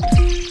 You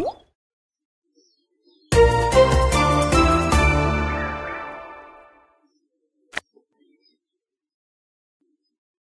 What?